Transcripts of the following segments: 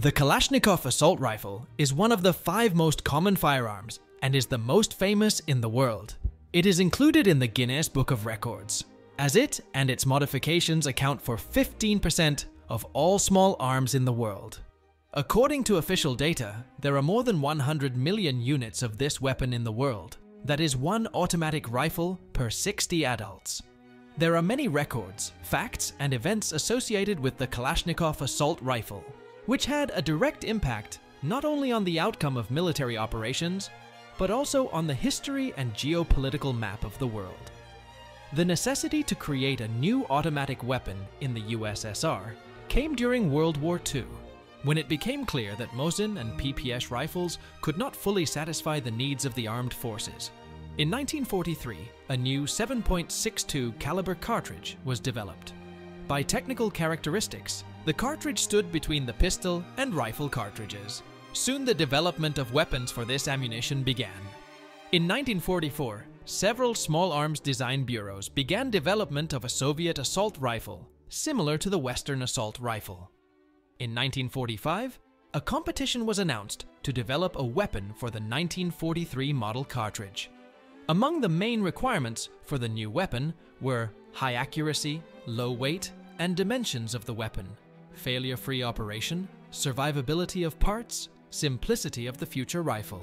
The Kalashnikov assault rifle is one of the 5 most common firearms and is the most famous in the world. It is included in the Guinness Book of Records, as it and its modifications account for 15% of all small arms in the world. According to official data, there are more than 100 million units of this weapon in the world. That is one automatic rifle per 60 adults. There are many records, facts, and events associated with the Kalashnikov assault rifle, which had a direct impact not only on the outcome of military operations, but also on the history and geopolitical map of the world. The necessity to create a new automatic weapon in the USSR came during World War II, when it became clear that Mosin and PPS rifles could not fully satisfy the needs of the armed forces. In 1943, a new 7.62 caliber cartridge was developed. By technical characteristics, the cartridge stood between the pistol and rifle cartridges. Soon the development of weapons for this ammunition began. In 1944, several small arms design bureaus began development of a Soviet assault rifle, similar to the Western assault rifle. In 1945, a competition was announced to develop a weapon for the 1943 model cartridge. Among the main requirements for the new weapon were high accuracy, low weight, and dimensions of the weapon, failure-free operation, survivability of parts, simplicity of the future rifle.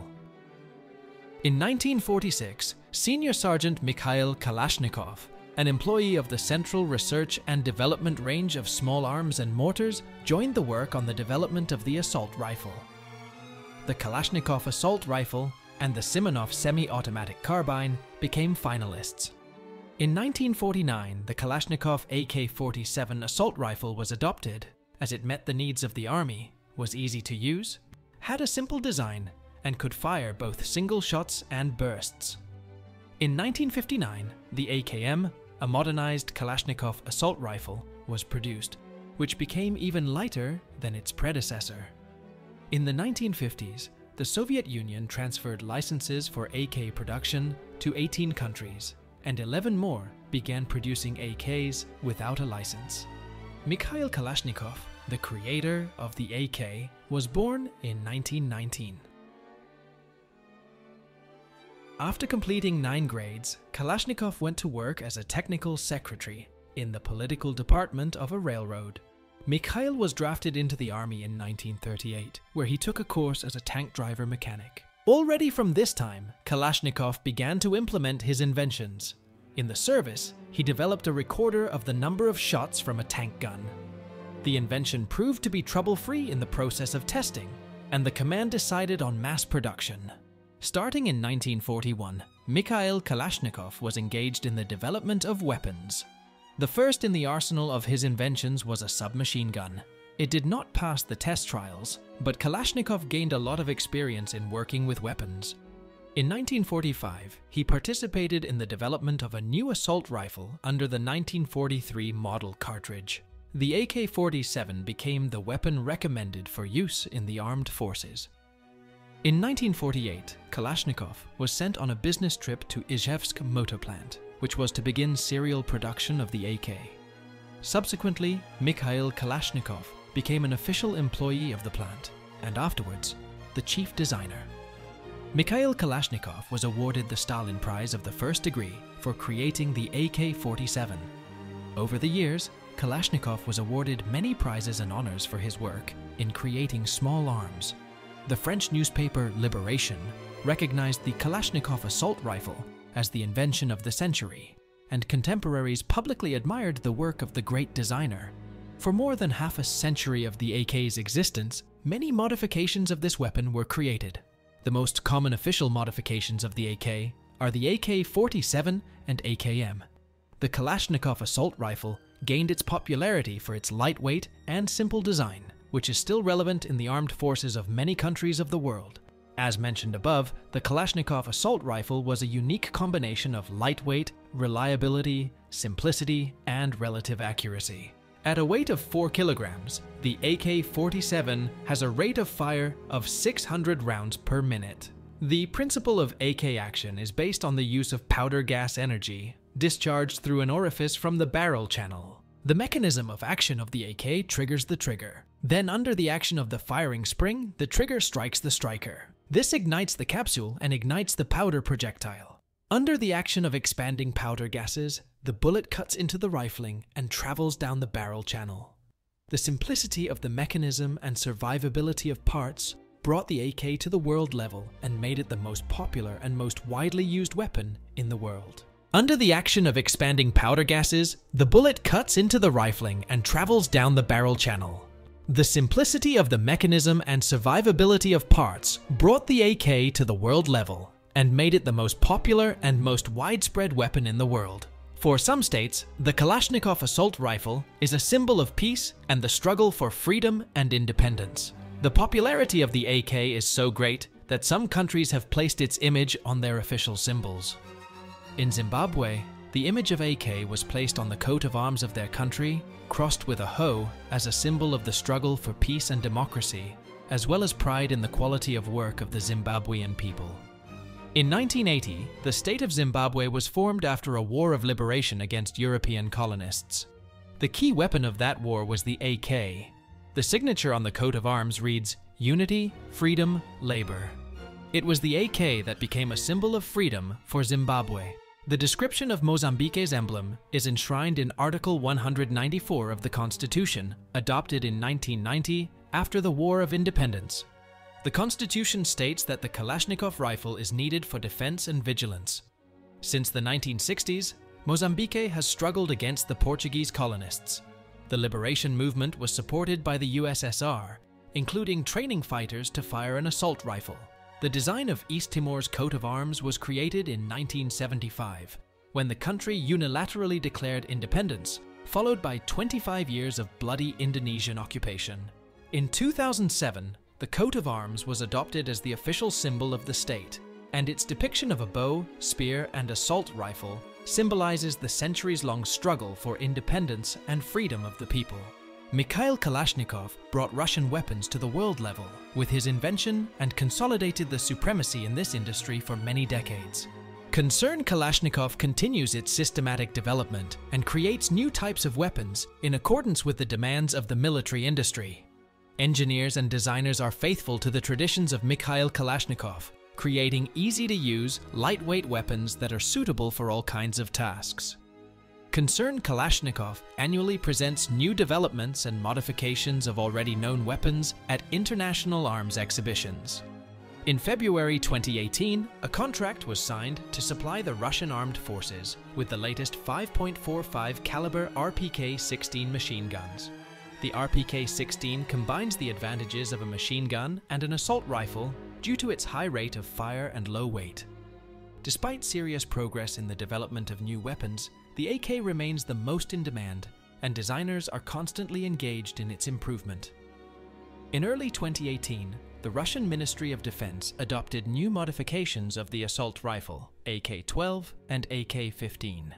In 1946, Senior Sergeant Mikhail Kalashnikov, an employee of the Central Research and Development Range of Small Arms and Mortars, joined the work on the development of the assault rifle. The Kalashnikov assault rifle and the Simonov semi-automatic carbine became finalists. In 1949, the Kalashnikov AK-47 assault rifle was adopted, as it met the needs of the army, was easy to use, had a simple design, and could fire both single shots and bursts. In 1959, the AKM, a modernized Kalashnikov assault rifle, was produced, which became even lighter than its predecessor. In the 1950s, the Soviet Union transferred licenses for AK production to 18 countries, and 11 more began producing AKs without a license. Mikhail Kalashnikov, the creator of the AK, was born in 1919. After completing 9 grades, Kalashnikov went to work as a technical secretary in the political department of a railroad. Mikhail was drafted into the army in 1938, where he took a course as a tank driver mechanic. Already from this time, Kalashnikov began to implement his inventions. In the service, he developed a recorder of the number of shots from a tank gun. The invention proved to be trouble-free in the process of testing, and the command decided on mass production. Starting in 1941, Mikhail Kalashnikov was engaged in the development of weapons. The first in the arsenal of his inventions was a submachine gun. It did not pass the test trials, but Kalashnikov gained a lot of experience in working with weapons. In 1945, he participated in the development of a new assault rifle under the 1943 model cartridge. The AK-47 became the weapon recommended for use in the armed forces. In 1948, Kalashnikov was sent on a business trip to Izhevsk Motor Plant, which was to begin serial production of the AK. Subsequently, Mikhail Kalashnikov became an official employee of the plant, and afterwards, the chief designer. Mikhail Kalashnikov was awarded the Stalin Prize of the first degree for creating the AK-47. Over the years, Kalashnikov was awarded many prizes and honors for his work in creating small arms. The French newspaper Liberation recognized the Kalashnikov assault rifle as the invention of the century, and contemporaries publicly admired the work of the great designer. For more than half a century of the AK's existence, many modifications of this weapon were created. The most common official modifications of the AK are the AK-47 and AKM. The Kalashnikov assault rifle gained its popularity for its lightweight and simple design, which is still relevant in the armed forces of many countries of the world. As mentioned above, the Kalashnikov assault rifle was a unique combination of lightweight, reliability, simplicity, and relative accuracy. At a weight of 4 kilograms, the AK-47 has a rate of fire of 600 rounds per minute. The principle of AK action is based on the use of powder gas energy discharged through an orifice from the barrel channel. The mechanism of action of the AK triggers the trigger. Then under the action of the firing spring, the trigger strikes the striker. This ignites the capsule and ignites the powder projectile. Under the action of expanding powder gases, the bullet cuts into the rifling and travels down the barrel channel. The simplicity of the mechanism and survivability of parts brought the AK to the world level and made it the most popular and most widely used weapon in the world. Under the action of expanding powder gases, the bullet cuts into the rifling and travels down the barrel channel. The simplicity of the mechanism and survivability of parts brought the AK to the world level and made it the most popular and most widespread weapon in the world. For some states, the Kalashnikov assault rifle is a symbol of peace and the struggle for freedom and independence. The popularity of the AK is so great that some countries have placed its image on their official symbols. In Zimbabwe, the image of AK was placed on the coat of arms of their country, crossed with a hoe, as a symbol of the struggle for peace and democracy, as well as pride in the quality of work of the Zimbabwean people. In 1980, the state of Zimbabwe was formed after a war of liberation against European colonists. The key weapon of that war was the AK. The signature on the coat of arms reads, "Unity, Freedom, Labor." It was the AK that became a symbol of freedom for Zimbabwe. The description of Mozambique's emblem is enshrined in Article 194 of the Constitution, adopted in 1990 after the War of Independence. The Constitution states that the Kalashnikov rifle is needed for defense and vigilance. Since the 1960s, Mozambique has struggled against the Portuguese colonists. The liberation movement was supported by the USSR, including training fighters to fire an assault rifle. The design of East Timor's coat of arms was created in 1975, when the country unilaterally declared independence, followed by 25 years of bloody Indonesian occupation. In 2007, the coat of arms was adopted as the official symbol of the state, and its depiction of a bow, spear, and assault rifle symbolizes the centuries-long struggle for independence and freedom of the people. Mikhail Kalashnikov brought Russian weapons to the world level with his invention and consolidated the supremacy in this industry for many decades. Concern Kalashnikov continues its systematic development and creates new types of weapons in accordance with the demands of the military industry. Engineers and designers are faithful to the traditions of Mikhail Kalashnikov, creating easy-to-use, lightweight weapons that are suitable for all kinds of tasks. Concern Kalashnikov annually presents new developments and modifications of already known weapons at international arms exhibitions. In February 2018, a contract was signed to supply the Russian Armed Forces with the latest 5.45 caliber RPK-16 machine guns. The RPK-16 combines the advantages of a machine gun and an assault rifle due to its high rate of fire and low weight. Despite serious progress in the development of new weapons, the AK remains the most in demand, and designers are constantly engaged in its improvement. In early 2018, the Russian Ministry of Defense adopted new modifications of the assault rifle, AK-12 and AK-15.